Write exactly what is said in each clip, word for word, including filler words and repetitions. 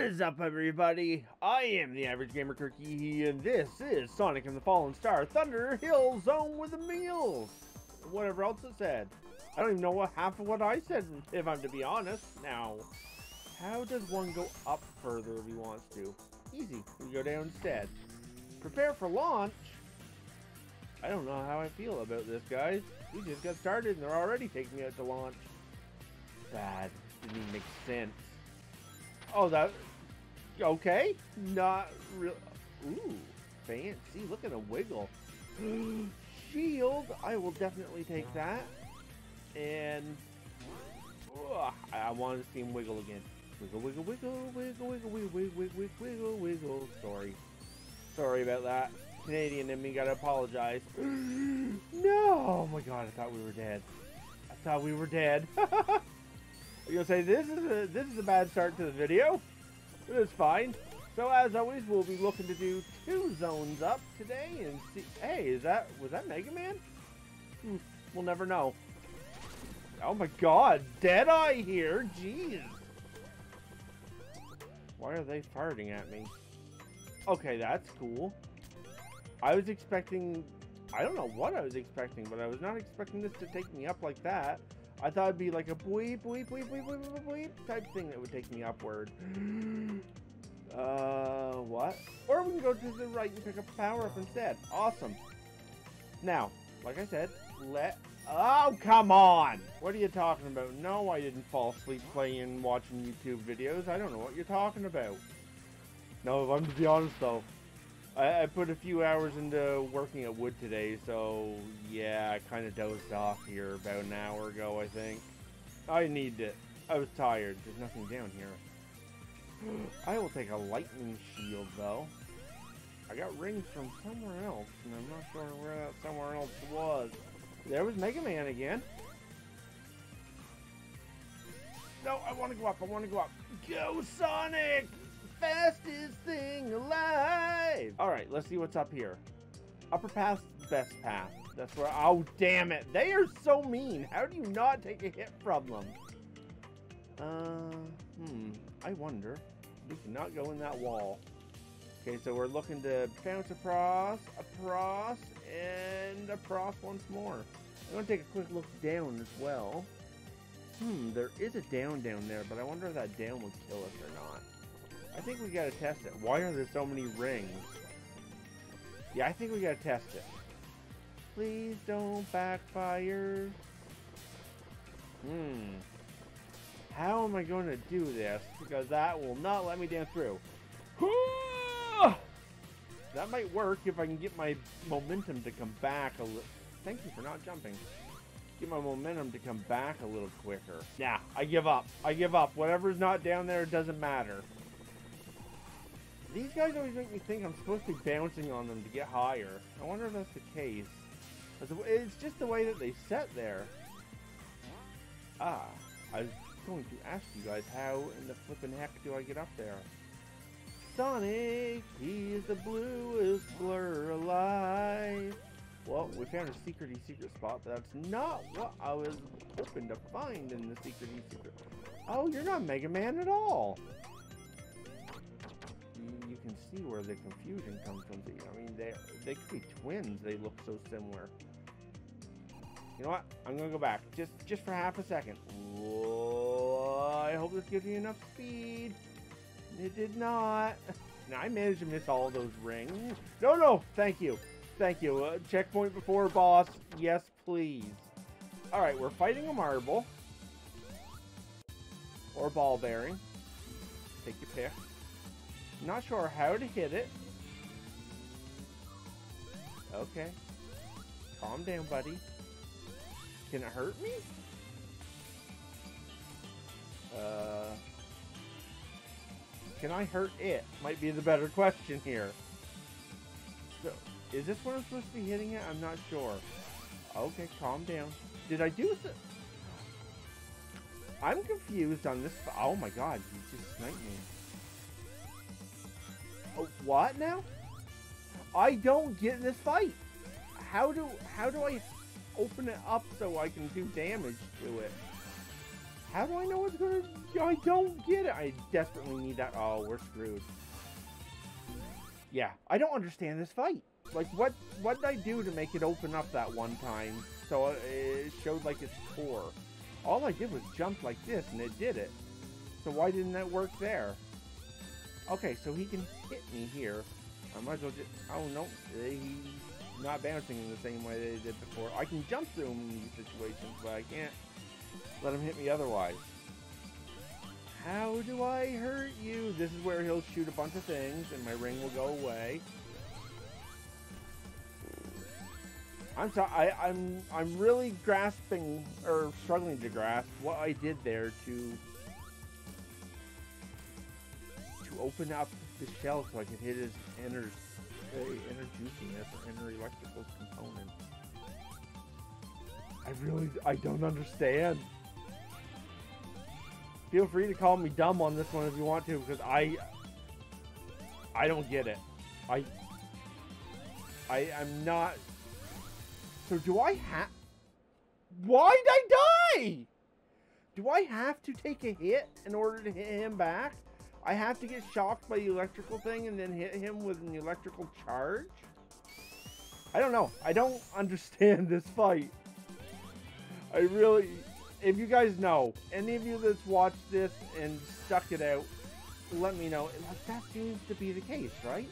What is up, everybody? I am the average gamer Kirkyeehee, and this is Sonic and the Fallen Star Thunder Hill Zone with the meals. Whatever else it said. I don't even know what half of what I said, if I'm to be honest. Now, how does one go up further if he wants to? Easy. We go down instead. Prepare for launch? I don't know how I feel about this, guys. We just got started, and they're already taking me out to launch. That didn't even make sense. Oh, that... Okay. Not real... Ooh, fancy. Look at the wiggle. Shield. I will definitely take that. And... Ugh, I want to see him wiggle again. Wiggle, wiggle, wiggle, wiggle, wiggle, wiggle, wiggle, wiggle, wiggle, wiggle. Sorry. Sorry about that. Canadian in me gotta apologize. No! Oh my god, I thought we were dead. I thought we were dead. You'll say this is a this is a bad start to the video. It is fine. So as always, we'll be looking to do two zones up today and see. Hey, is that was that Mega Man? Hmm, we'll never know. Oh my god, Deadeye here, jeez. Why are they farting at me? Okay, that's cool. I was expecting, I don't know what I was expecting, but I was not expecting this to take me up like that. I thought it'd be like a bleep, bleep, bleep, bleep, bleep, bleep, bleep type thing that would take me upward. Uh, what? Or we can go to the right and pick up a power up instead. Awesome. Now, like I said, let. Oh, come on! What are you talking about? No, I didn't fall asleep playing, watching YouTube videos. I don't know what you're talking about. No, if I'm to be honest though, I, I put a few hours into working at wood today, so yeah, I kind of dozed off here about an hour ago, I think. I need it. I was tired. There's nothing down here. I will take a lightning shield, though. I got rings from somewhere else, and I'm not sure where that somewhere else was. There was Mega Man again. No, I want to go up. I want to go up. Go, Sonic! Fastest thing alive! Alright, let's see what's up here. Upper path, best path. That's where- oh, damn it! They are so mean! How do you not take a hit from them? Uh, hmm. I wonder. We cannot go in that wall. Okay, so we're looking to bounce across, across, and across once more. I'm gonna take a quick look down as well. Hmm, there is a down down there, but I wonder if that down would kill us or not. I think we gotta test it. Why are there so many rings? Yeah, I think we gotta test it. Please don't backfire. Hmm. How am I gonna do this? Because that will not let me down through. That might work if I can get my momentum to come back a little. Thank you for not jumping. Get my momentum to come back a little quicker. Nah, I give up. I give up. Whatever's not down there, it doesn't matter. These guys always make me think I'm supposed to be bouncing on them to get higher. I wonder if that's the case. It's just the way that they set there. Ah, I was going to ask you guys, how in the flippin' heck do I get up there? Sonic, he's the bluest blur alive. Well, we found a secrety secret spot, but that's not what I was hoping to find in the secrety secret. Oh, you're not Mega Man at all. You can see where the confusion comes from. I mean, they they could be twins. They look so similar. You know what? I'm gonna go back just just for half a second. Whoa, I hope this gives you enough speed. It did not. Now I managed to miss all of those rings. No, no. Thank you, thank you. Uh, checkpoint before boss. Yes, please. All right, we're fighting a marble or ball bearing. Take your pick. Not sure how to hit it. Okay. Calm down, buddy. Can it hurt me? Uh, can I hurt it? Might be the better question here. So, is this where I'm supposed to be hitting it? I'm not sure. Okay, calm down. Did I do this? I'm confused on this. Oh my god, you just sniped me. What now? I don't get this fight. How do how do I open it up so I can do damage to it? How do I know what's gonna... I don't get it! I desperately need that... Oh, we're screwed. Yeah, I don't understand this fight. Like, what what did I do to make it open up that one time so it showed, like, its core? All I did was jump like this, and it did it. So why didn't that work there? Okay, so he can hit me here. I might as well just... Oh, no. He's not bouncing in the same way they did before. I can jump through him in these situations, but I can't let him hit me otherwise. How do I hurt you? This is where he'll shoot a bunch of things, and my ring will go away. I'm sorry, I, I'm I'm really grasping or struggling to grasp what I did there to to open up the shell so I can hit his inner uh, inner juiciness or inner electrical component. I really I don't understand. Feel free to call me dumb on this one if you want to, because I I don't get it. I I am not. So do I have... Why'd I die? Do I have to take a hit in order to hit him back? I have to get shocked by the electrical thing and then hit him with an electrical charge? I don't know. I don't understand this fight. I really... If you guys know, any of you that's watched this and stuck it out, let me know. Like, that seems to be the case, right?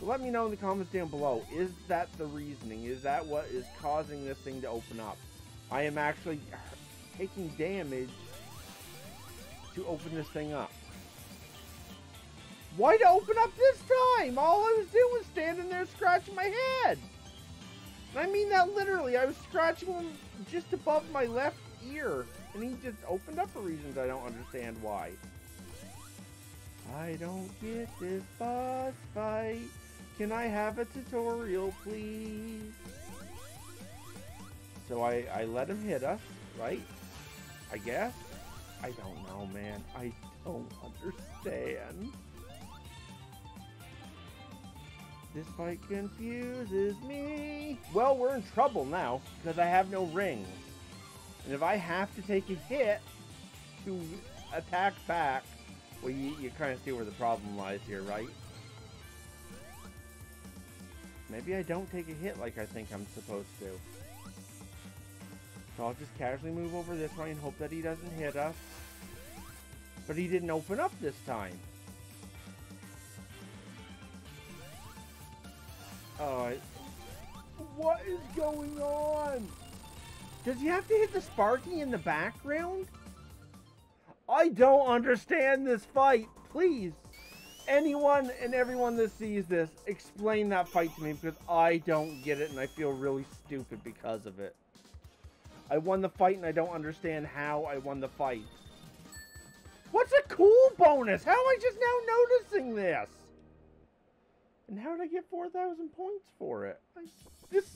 Let me know in the comments down below. Is that the reasoning? Is that what is causing this thing to open up? I am actually taking damage to open this thing up. Why to open up this time? All I was doing was standing there scratching my head. And I mean that literally. I was scratching him just above my left ear. And he just opened up for reasons I don't understand why. I don't get this boss fight. Can I have a tutorial, please? So I, I let him hit us, right? I guess? I don't know, man. I don't understand. This fight confuses me. Well, we're in trouble now, because I have no rings. And if I have to take a hit to attack back, well, you, you kind of see where the problem lies here, right? Maybe I don't take a hit like I think I'm supposed to. So I'll just casually move over this way and hope that he doesn't hit us. But he didn't open up this time. Oh, I... What is going on? Does he have to hit the Sparky in the background? I don't understand this fight. Please, anyone and everyone that sees this, explain that fight to me, because I don't get it and I feel really stupid because of it. I won the fight and I don't understand how I won the fight. What's a cool bonus? How am I just now noticing this? And how did I get four thousand points for it? I, this,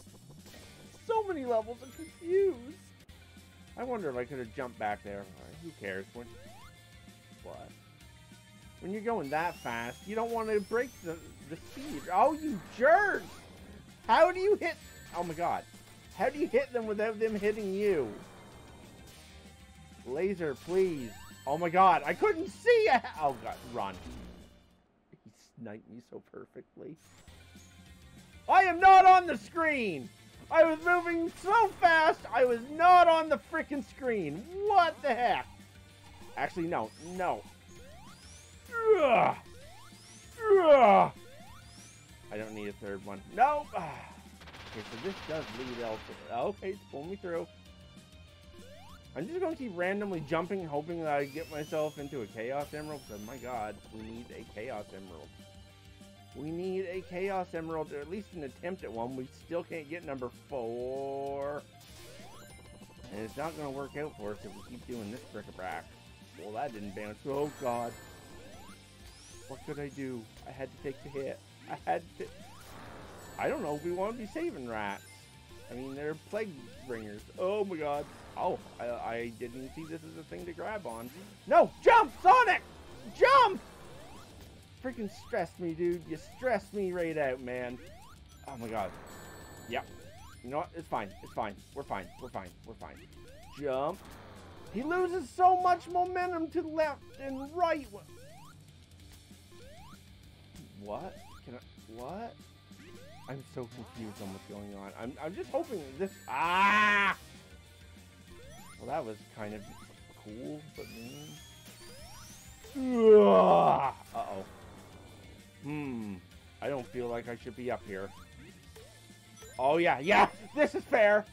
so many levels, I'm confused. I wonder if I could have jumped back there. Right, who cares? When, what? When you're going that fast, you don't want to break the, the speed. Oh, you jerk! How do you hit... Oh my god. How do you hit them without them hitting you? Laser, please. Oh my god, I couldn't see it! Oh god, run. He sniped me so perfectly. I am not on the screen! I was moving so fast, I was not on the frickin' screen. What the heck? Actually, no. No. Ugh. Ugh. I don't need a third one. No. Okay, so this does lead elsewhere. Okay, it's pulling me through. I'm just going to keep randomly jumping, hoping that I get myself into a Chaos Emerald. Because, my god, we need a Chaos Emerald. We need a Chaos Emerald, or at least an attempt at one. We still can't get number four. And it's not going to work out for us if we keep doing this bric-a-brac. Well, that didn't bounce. Oh, god. What could I do? I had to take the hit. I had to... I don't know. We want to be saving rats. I mean, they're plague bringers. Oh, my god. Oh, I, I didn't see this as a thing to grab on. No! Jump, Sonic! Jump! Freaking stressed me, dude. You stressed me right out, man. Oh my god. Yep. You know what? It's fine. It's fine. We're fine. We're fine. We're fine. Jump. He loses so much momentum to left and right. What? Can I? What? I'm so confused on what's going on. I'm, I'm just hoping that this... Ah! Well, that was kind of cool, but mean. Uh-oh. Hmm. I don't feel like I should be up here. Oh, yeah. Yeah! This is fair!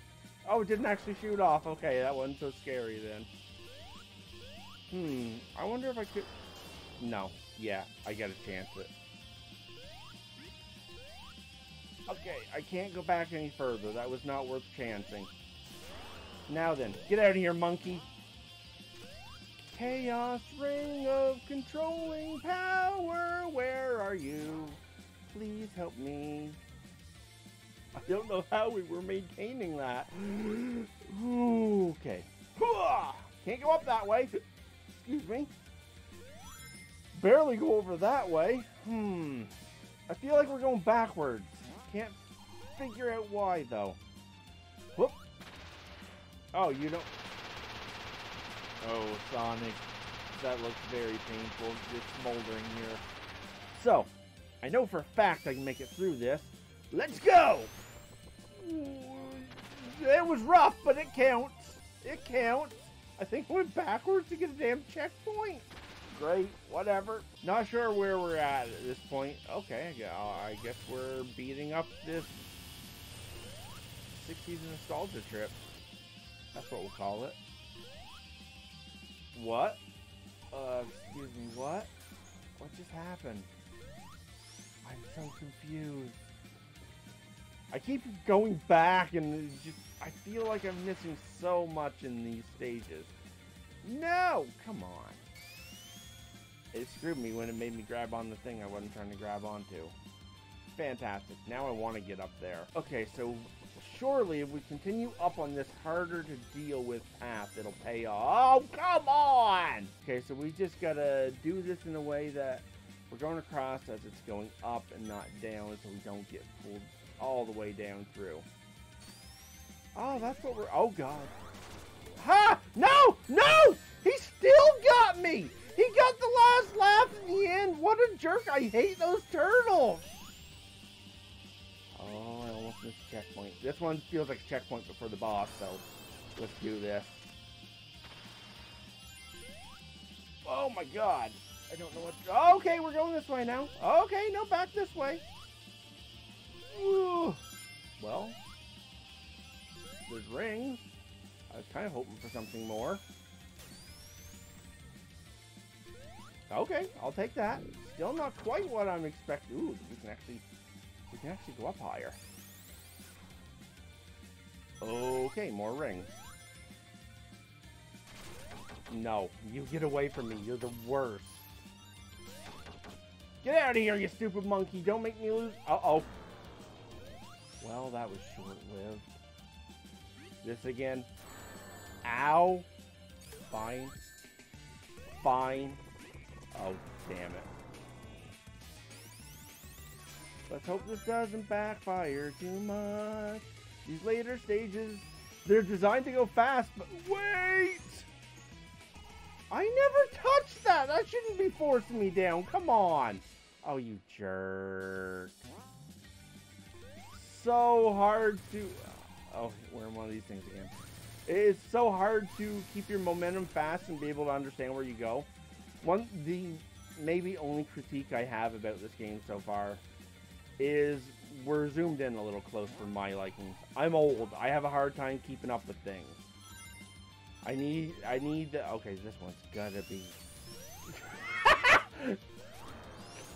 Oh, it didn't actually shoot off. Okay, that wasn't so scary then. Hmm. I wonder if I could... No. Yeah, I got a chance at it. Okay, I can't go back any further. That was not worth chancing. Now then, get out of here, monkey. Chaos ring of controlling power, where are you? Please help me. I don't know how we were maintaining that. Ooh, okay. Can't go up that way. Excuse me. Barely go over that way. Hmm. I feel like we're going backwards. Can't figure out why, though. Whoop. Oh, you don't... Oh, Sonic. That looks very painful. Just smoldering here. So, I know for a fact I can make it through this. Let's go! It was rough, but it counts. It counts. I think I went backwards to get a damn checkpoint. Great, whatever. Not sure where we're at at this point. Okay, I guess we're beating up this sixties nostalgia trip. That's what we'll call it. What? Uh, excuse me, what? What just happened? I'm so confused. I keep going back and it's just, I feel like I'm missing so much in these stages. No! Come on. It screwed me when it made me grab on the thing I wasn't trying to grab onto. Fantastic. Now I want to get up there. Okay, so surely if we continue up on this harder to deal with path, it'll pay off. Oh, come on! Okay, so we just gotta do this in a way that we're going across as it's going up and not down so we don't get pulled all the way down through. Oh, that's what we're... Oh, God. Ha! No! No! He still got me! He got the last laugh in the end. What a jerk. I hate those turtles. Oh, I almost missed a checkpoint. This one feels like a checkpoint before the boss, so let's do this. Oh, my God. I don't know what... To... Okay, we're going this way now. Okay, no, back this way. Ooh. Well, there's rings. I was kind of hoping for something more. Okay, I'll take that. Still not quite what I'm expecting. Ooh, we can actually, we can actually go up higher. Okay, more rings. No, you get away from me. You're the worst. Get out of here, you stupid monkey. Don't make me lose. Uh-oh. Well, that was short-lived. This again. Ow. Fine. Fine. Oh, damn it. Let's hope this doesn't backfire too much. These later stages, they're designed to go fast, but wait! I never touched that! That shouldn't be forcing me down, come on! Oh, you jerk. So hard to... Oh, we're in one of these things again. It's so hard to keep your momentum fast and be able to understand where you go. One, the maybe only critique I have about this game so far is we're zoomed in a little close for my liking. I'm old. I have a hard time keeping up with things. I need, I need the, okay, this one's gotta be.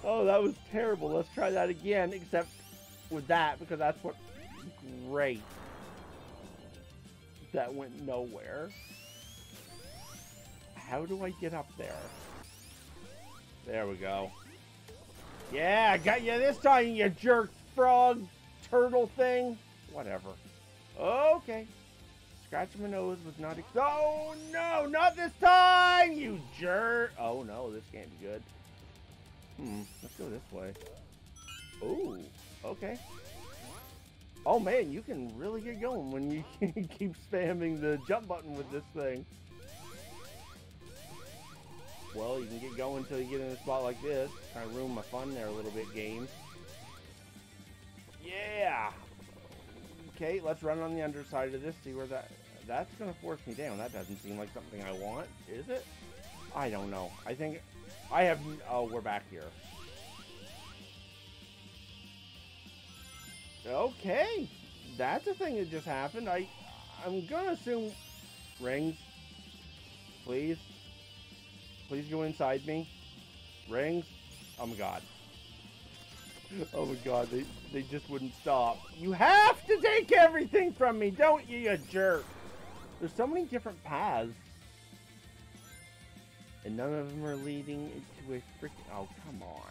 Oh, that was terrible. Let's try that again, except with that, because that's what, great. That went nowhere. How do I get up there? There we go. Yeah, I got you this time, you jerk frog turtle thing. Whatever. Okay. Scratching my nose was not... Ex oh, no, not this time, you jerk. Oh, no, this can't be good. Hmm, let's go this way. Ooh, okay. Oh, man, you can really get going when you keep spamming the jump button with this thing. Well, you can get going until you get in a spot like this. Kind of ruin my fun there a little bit, game. Yeah! Okay, let's run on the underside of this, see where that... That's going to force me down. That doesn't seem like something I want, is it? I don't know. I think... I have... Oh, we're back here. Okay! That's a thing that just happened. I... I'm gonna assume... Rings. Please. Please go inside me. Rings. Oh my god. Oh my god, they, they just wouldn't stop. You have to take everything from me, don't you, you jerk? There's so many different paths. And none of them are leading into a freaking... Oh, come on.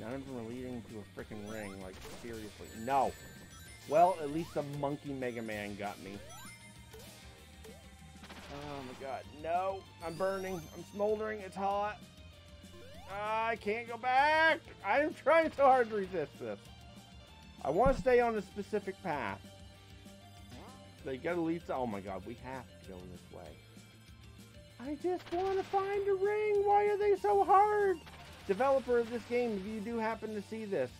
None of them are leading to a freaking ring. Like, seriously. No. Well, at least the monkey Mega Man got me. Oh my god. No. I'm burning. I'm smoldering. It's hot. I can't go back. I am trying so hard to resist this. I want to stay on a specific path. They gotta lead to... Oh my god, we have to go this way. I just want to find a ring. Why are they so hard? Developer of this game, if you do happen to see this,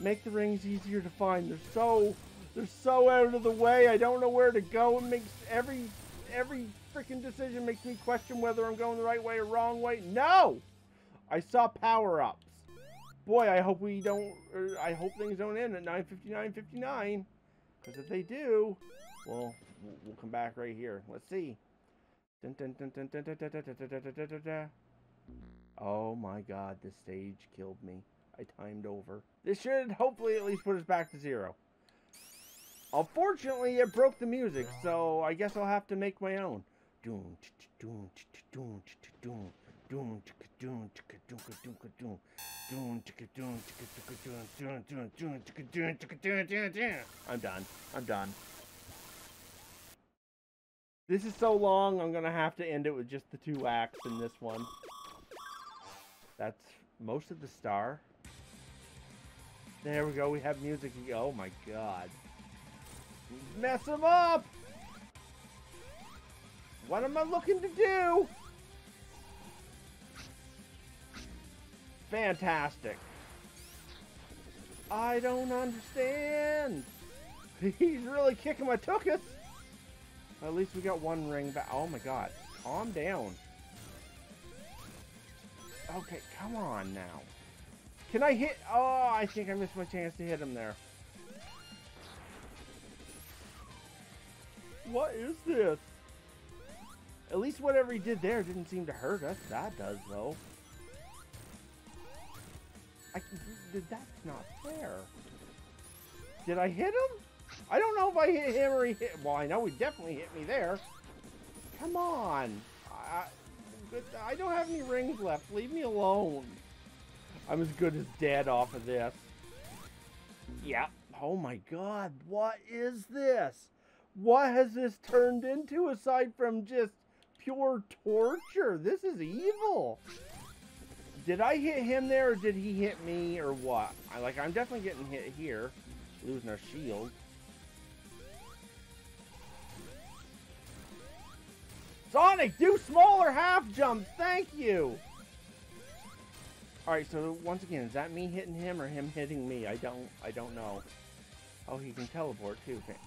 make the rings easier to find. They're so... They're so out of the way. I don't know where to go. It makes every... Every freaking decision makes me question whether I'm going the right way or wrong way. No! I saw power-ups. Boy, I hope we don't... Or I hope things don't end at nine fifty-nine fifty-nine. Because if they do, well, we'll come back right here. Let's see. Oh my god, the stage killed me. I timed over. This should hopefully at least put us back to zero. Unfortunately, it broke the music, so I guess I'll have to make my own. I'm done. I'm done. This is so long, I'm gonna have to end it with just the two acts in this one. That's most of the star. There we go, we have music. Oh my god. Mess him up! What am I looking to do? Fantastic. I don't understand. He's really kicking my tuchus. At least we got one ring back. Oh my god. Calm down. Okay, come on now. Can I hit? Oh, I think I missed my chance to hit him there. What is this? At least whatever he did there didn't seem to hurt us. That does, though. I, that's not fair. Did I hit him? I don't know if I hit him or he hit... Well, I know he definitely hit me there. Come on. I, I don't have any rings left. Leave me alone. I'm as good as dead off of this. Yeah. Oh, my god. What is this? What has this turned into aside from just pure torture? This is evil. Did I hit him there or did he hit me or what? I like I'm definitely getting hit here. Losing our shield. Sonic, do smaller half jumps. Thank you. Alright, so once again, is that me hitting him or him hitting me? I don't I don't know. Oh, he can teleport too. Okay.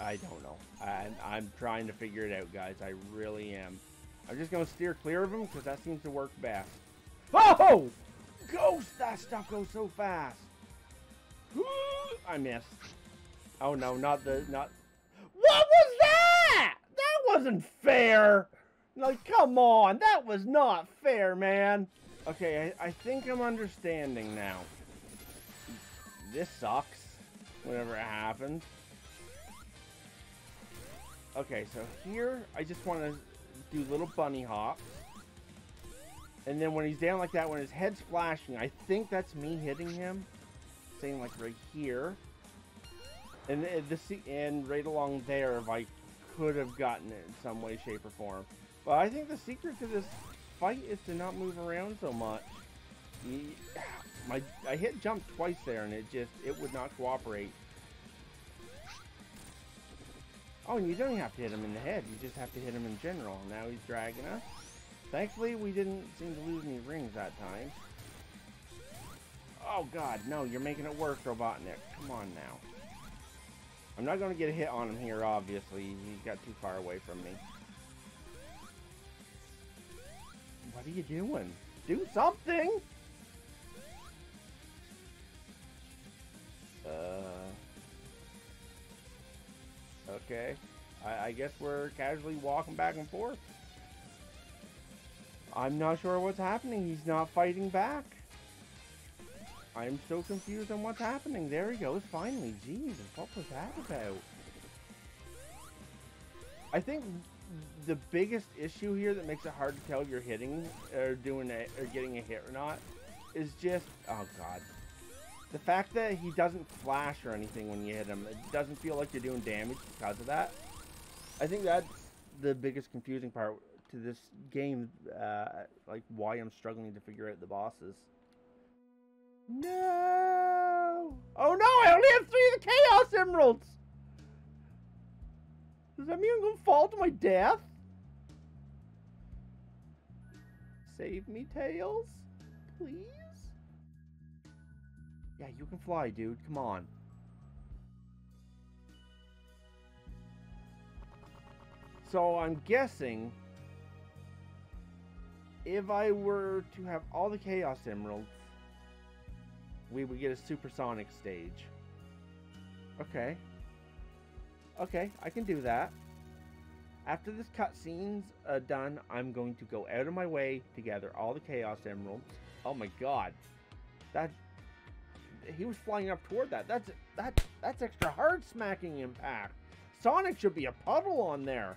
I don't know. I'm, I'm trying to figure it out, guys. I really am. I'm just going to steer clear of him because that seems to work best. Oh! Ghost! That stuff goes so fast. I missed. Oh, no. Not the... Not. What was that? That wasn't fair. Like, come on. That was not fair, man. Okay, I, I think I'm understanding now. This sucks. Whenever it happens. Okay, so here, I just want to do little bunny hops. And then when he's down like that, when his head's flashing, I think that's me hitting him. Same like right here. And this and right along there, if I could have gotten it in some way, shape, or form. But I think the secret to this fight is to not move around so much. My, I hit jump twice there, and it just, it would not cooperate. Oh, and you don't have to hit him in the head. You just have to hit him in general. Now he's dragging us. Thankfully, we didn't seem to lose any rings that time. Oh, God. No, you're making it work, Robotnik. Come on now. I'm not going to get a hit on him here, obviously. He got too far away from me. What are you doing? Do something! Uh... Okay. I, I guess we're casually walking back and forth. I'm not sure what's happening. He's not fighting back. I'm so confused on what's happening. There he goes, finally. Jesus, what was that about? I think the biggest issue here that makes it hard to tell if you're hitting or doing a, or getting a hit or not is just, oh God, the fact that he doesn't flash or anything when you hit him. It doesn't feel like you're doing damage because of that. I think that's the biggest confusing part to this game, uh, like why I'm struggling to figure out the bosses. No! Oh no, I only have three of the Chaos Emeralds! Does that mean I'm gonna fall to my death? Save me, Tails. Please? Yeah, you can fly, dude. Come on. So I'm guessing if I were to have all the Chaos Emeralds, we would get a supersonic stage. Okay. Okay, I can do that. After this cutscene's uh, done, I'm going to go out of my way to gather all the Chaos Emeralds. Oh my God. That... He was flying up toward that. That's that. That's extra hard smacking impact. Sonic should be a puddle on there.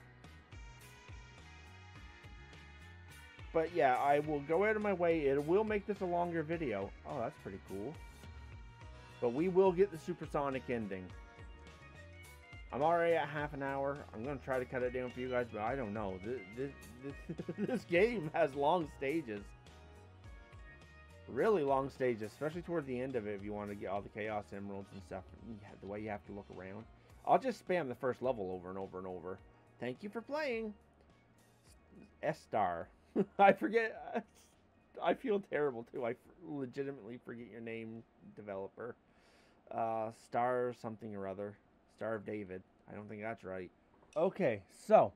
But yeah, I will go out of my way. It will make this a longer video. Oh, that's pretty cool. But we will get the supersonic ending. I'm already at half an hour. I'm going to try to cut it down for you guys, but I don't know. This, this, this, this game has long stages. Really long stages, especially toward the end of it if you want to get all the Chaos Emeralds and stuff. Yeah, the way you have to look around. I'll just spam the first level over and over and over. Thank you for playing. S-Star. I forget. I feel terrible too. I legitimately forget your name, developer. Uh, Star something or other. Star of David. I don't think that's right. Okay, so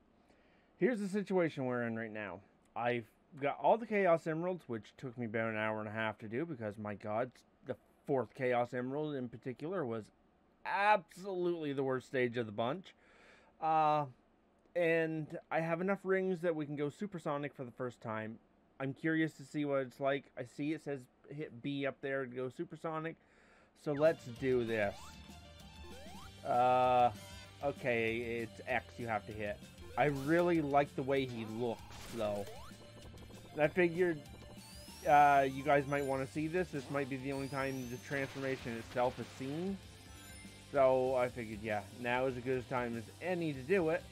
here's the situation we're in right now. I've got all the Chaos Emeralds, which took me about an hour and a half to do because, my God, the fourth Chaos Emerald in particular was absolutely the worst stage of the bunch. Uh, and I have enough rings that we can go supersonic for the first time. I'm curious to see what it's like. I see it says hit B up there to go supersonic. So let's do this. Uh, okay, it's X you have to hit. I really like the way he looks, though. I figured uh, you guys might want to see this. This might be the only time the transformation itself is seen. So I figured, yeah, now is as good a time as any to do it.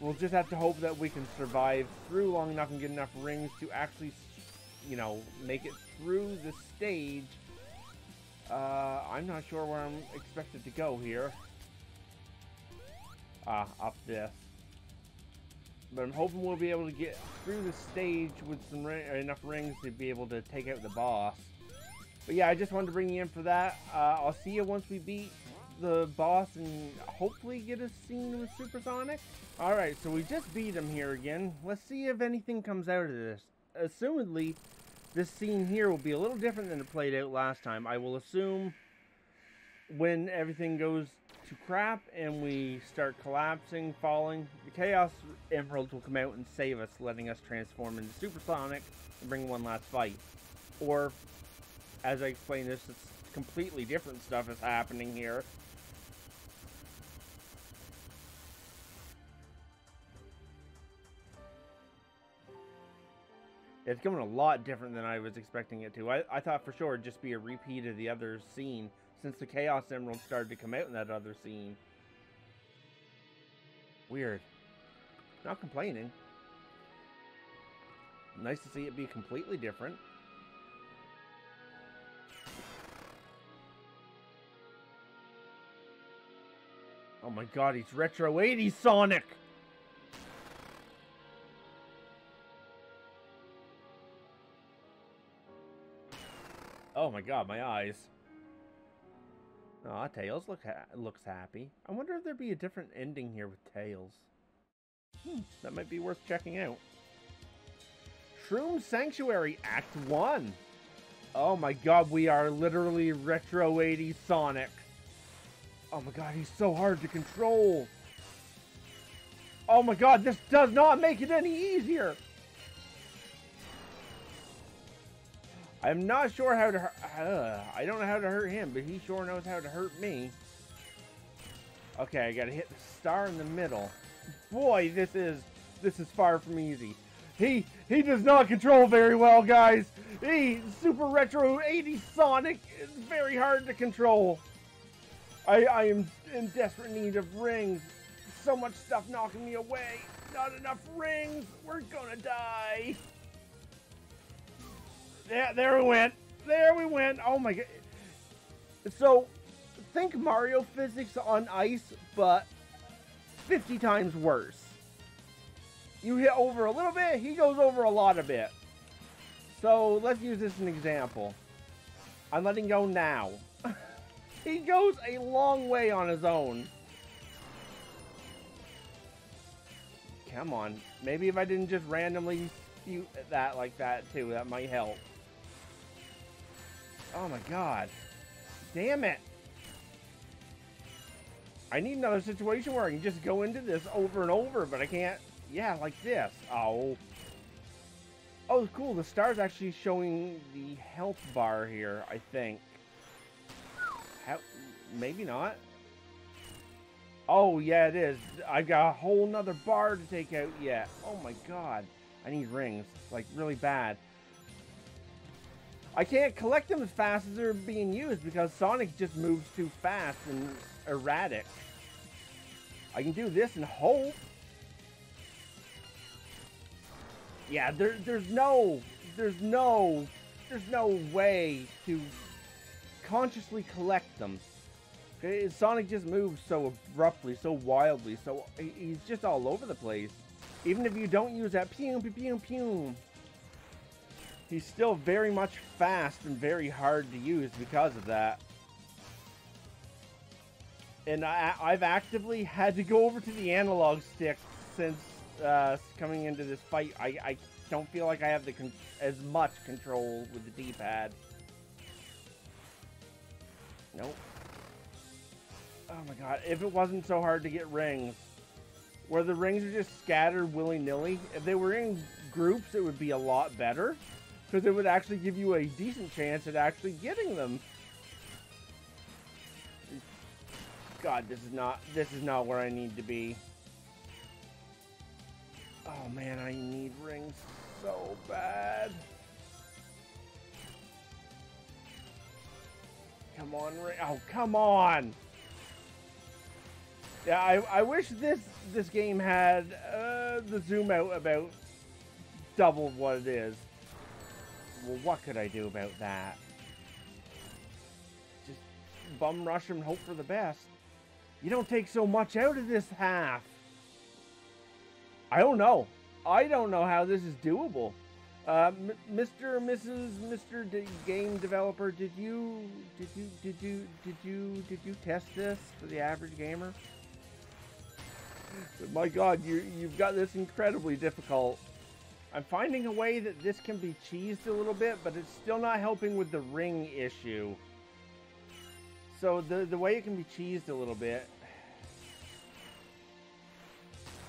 We'll just have to hope that we can survive through long enough and get enough rings to actually, you know, make it through the stage. Uh, I'm not sure where I'm expected to go here. Ah, uh, up this. But I'm hoping we'll be able to get through the stage with some ring, enough rings to be able to take out the boss. But yeah, I just wanted to bring you in for that. Uh, I'll see you once we beat the boss and hopefully get a scene with Supersonic. Alright, so we just beat him here again. Let's see if anything comes out of this. Assumedly, this scene here will be a little different than it played out last time. I will assume when everything goes to crap and we start collapsing, falling, the Chaos Emeralds will come out and save us, letting us transform into Supersonic and bring one last fight. Or, as I explained this, it's completely different stuff is happening here. It's coming a lot different than I was expecting it to. I, I thought for sure it'd just be a repeat of the other scene, since the Chaos Emerald started to come out in that other scene. Weird. Not complaining. Nice to see it be completely different. Oh my god, he's retro eighties Sonic! Oh my god, my eyes. Aw, Tails look ha looks happy. I wonder if there'd be a different ending here with Tails. Hmm, that might be worth checking out. Shroom Sanctuary Act one! Oh my god, we are literally retro eighties Sonic. Oh my god, he's so hard to control. Oh my god, this does not make it any easier. I'm not sure how to hurt, uh, I don't know how to hurt him, but he sure knows how to hurt me. Okay, I gotta hit the star in the middle. Boy, this is, this is far from easy. He, he does not control very well, guys. He, Super Retro eighties Sonic is very hard to control. I, I am in desperate need of rings. So much stuff knocking me away. Not enough rings. We're gonna die. Yeah, there we went. There we went. Oh my god. So, think Mario physics on ice, but fifty times worse. You hit over a little bit, he goes over a lot of bit. So, let's use this as an example. I'm letting go now. He goes a long way on his own. Come on. Maybe if I didn't just randomly shoot that like that, too, that might help. Oh my god. Damn it. I need another situation where I can just go into this over and over, but I can't. Yeah, like this. Oh. Oh, cool. The star's actually showing the health bar here, I think. How? Maybe not. Oh, yeah, it is. I've got a whole nother bar to take out yet. Oh my god. I need rings. Like, really bad. I can't collect them as fast as they're being used because Sonic just moves too fast and erratic. I can do this and hope. Yeah, there, there's no, there's no, there's no way to consciously collect them. Sonic just moves so abruptly, so wildly, so he's just all over the place. Even if you don't use that pew, pew, pew, pew, he's still very much fast and very hard to use because of that. And I, I've actively had to go over to the analog stick since Uh, coming into this fight. I, I don't feel like I have the con as much control with the D-pad. Nope. Oh my god, if it wasn't so hard to get rings. Where the rings are just scattered willy-nilly. If they were in groups, it would be a lot better. Because it would actually give you a decent chance at actually getting them. God, this is not, this is not where I need to be. Oh man, I need rings so bad. Come on, ring. Oh, come on. Yeah, I, I wish this this game had uh, the zoom out about double what it is. Well, what could I do about that? Just bum rush and hope for the best. You don't take so much out of this half. I don't know. I don't know how this is doable. Uh, Mister or Missus Mister D Game Developer, did you, did you, did you, did you, did you test this for the average gamer? My God, you, you've got this incredibly difficult. I'm finding a way that this can be cheesed a little bit, but it's still not helping with the ring issue. So the, the way it can be cheesed a little bit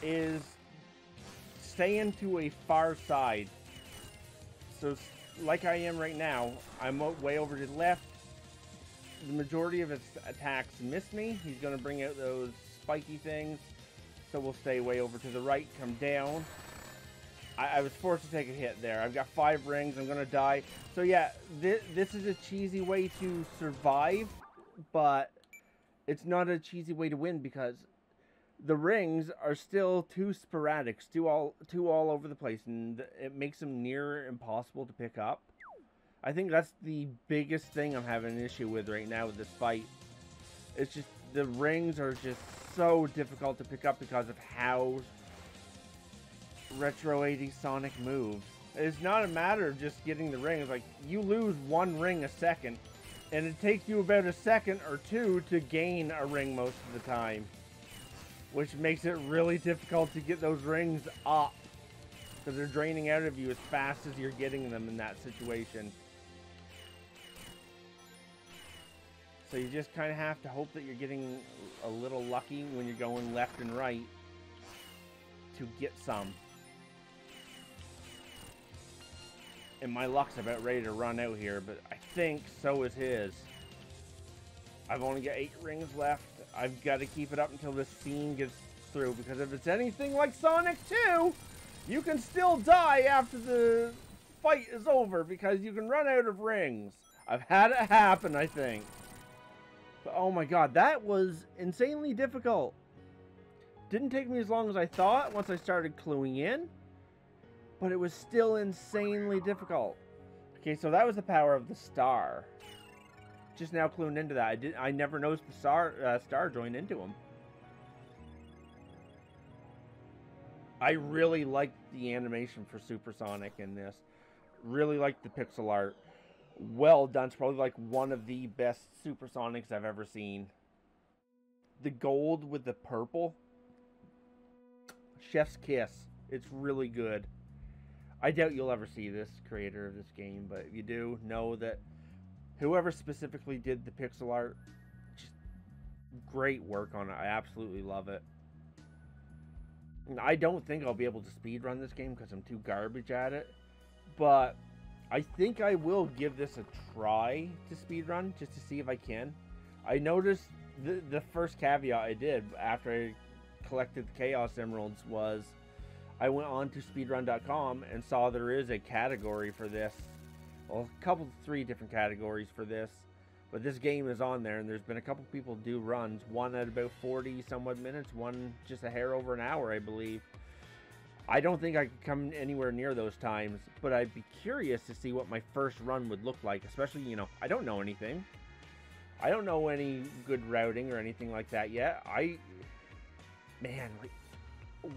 is stay into a far side. So like I am right now, I'm way over to the left. The majority of his attacks miss me. He's going to bring out those spiky things. So we'll stay way over to the right, come down. I, I was forced to take a hit there. I've got five rings. I'm going to die. So yeah, this, this is a cheesy way to survive, but it's not a cheesy way to win because the rings are still too sporadic, too all, too all over the place, and it makes them near impossible to pick up. I think that's the biggest thing I'm having an issue with right now with this fight. It's just the rings are just so difficult to pick up because of how retro eighties Sonic moves. It's not a matter of just getting the rings. Like, you lose one ring a second, and it takes you about a second or two to gain a ring most of the time, which makes it really difficult to get those rings up, because they're draining out of you as fast as you're getting them in that situation. So you just kind of have to hope that you're getting a little lucky when you're going left and right to get some. And my luck's about ready to run out here, but I think so is his. I've only got eight rings left. I've got to keep it up until this scene gets through, because if it's anything like Sonic two, you can still die after the fight is over because you can run out of rings. I've had it happen, I think. But oh my god, that was insanely difficult. Didn't take me as long as I thought once I started cluing in, but it was still insanely difficult. Okay, so that was the power of the star. Just now cluing into that. I didn't. I never noticed the star, uh, star joined into him. I really liked the animation for Supersonic in this. Really liked the pixel art. Well done. It's probably like one of the best Supersonics I've ever seen. The gold with the purple. Chef's kiss. It's really good. I doubt you'll ever see this creator of this game, but if you do, know that whoever specifically did the pixel art, just great work on it. I absolutely love it. I don't think I'll be able to speedrun this game because I'm too garbage at it, but I think I will give this a try to speedrun just to see if I can. I noticed the, the first caveat I did after I collected the Chaos Emeralds was I went on to speedrun dot com and saw there is a category for this. Well, a couple, three different categories for this. But this game is on there, and there's been a couple people do runs. One at about forty some odd minutes, one just a hair over an hour, I believe. I don't think I could come anywhere near those times, but I'd be curious to see what my first run would look like. Especially, you know, I don't know anything. I don't know any good routing or anything like that yet. I, man, like,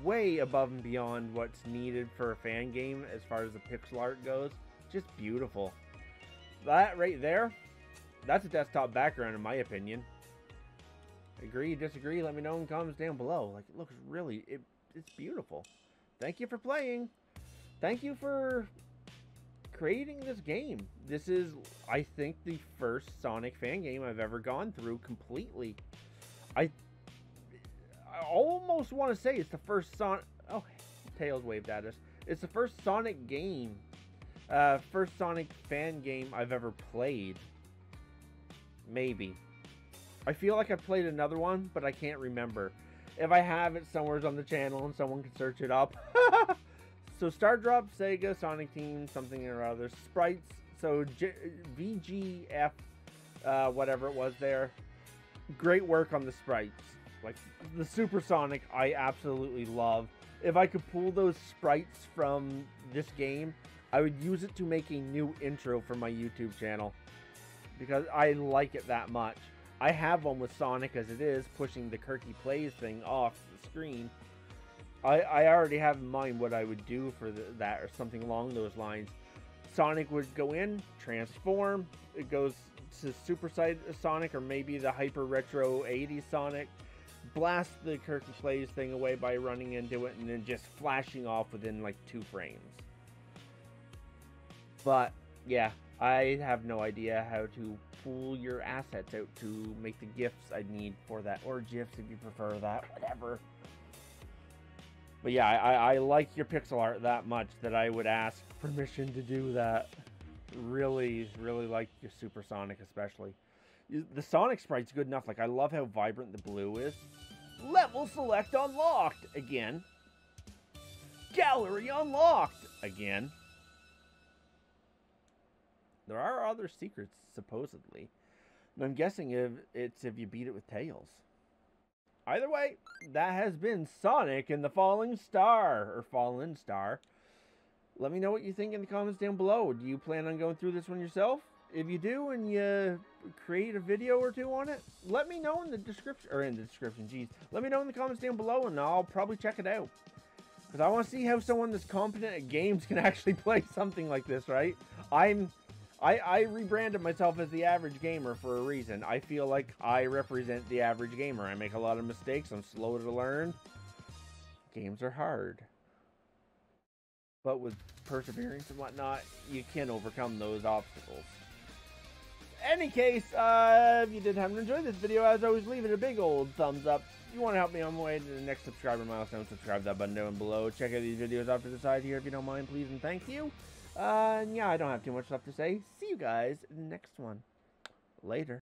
way above and beyond what's needed for a fan game as far as the pixel art goes. Just beautiful. That right there, that's a desktop background in my opinion. Agree, disagree, let me know in the comments down below. Like, it looks really, it, it's beautiful. Thank you for playing. Thank you for creating this game. This is, I think, the first Sonic fan game I've ever gone through completely. I I almost want to say it's the first Sonic... Oh, Tails waved at us. It's the first Sonic game. Uh, first Sonic fan game I've ever played. Maybe. I feel like I played another one, but I can't remember. If I have, it somewhere's on the channel and someone can search it up. So Star Drop, Sega, Sonic Team, something or other. Sprites, so V G F, uh, whatever it was there. Great work on the sprites. Like, the Supersonic, I absolutely love. If I could pull those sprites from this game, I would use it to make a new intro for my YouTube channel, because I like it that much. I have one with Sonic as it is, pushing the Kirkyeehee Plays thing off the screen. I, I already have in mind what I would do for the, that, or something along those lines. Sonic would go in, transform, it goes to Super Sonic, or maybe the Hyper Retro eighties Sonic. Blast the Kirkyeehee Plays thing away by running into it and then just flashing off within like two frames. But yeah, I have no idea how to pull your assets out to make the GIFs I need for that, or GIFs if you prefer that, whatever. But yeah, I, I like your pixel art that much that I would ask permission to do that. Really, really like your Supersonic especially. The Sonic sprite's good enough. Like, I love how vibrant the blue is. Level select unlocked again. Gallery unlocked again. There are other secrets, supposedly. And I'm guessing if it's if you beat it with Tails. Either way, that has been Sonic and the Fallen Star, or Fallen Star. Let me know what you think in the comments down below. Do you plan on going through this one yourself? If you do and you create a video or two on it, let me know in the description, or in the description, geez. Let me know in the comments down below and I'll probably check it out. Because I want to see how someone that's competent at games can actually play something like this, right? I'm, I, I rebranded myself as the average gamer for a reason. I feel like I represent the average gamer. I make a lot of mistakes. I'm slow to learn. Games are hard. But with perseverance and whatnot, you can overcome those obstacles. Any case, uh, if you did happen to enjoy this video, as always, leave it a big old thumbs up. If you want to help me on my way to the next subscriber milestone, subscribe that button down below. Check out these videos off to the side here if you don't mind, please, and thank you. Uh, and yeah, I don't have too much stuff to say. See you guys in the next one. Later.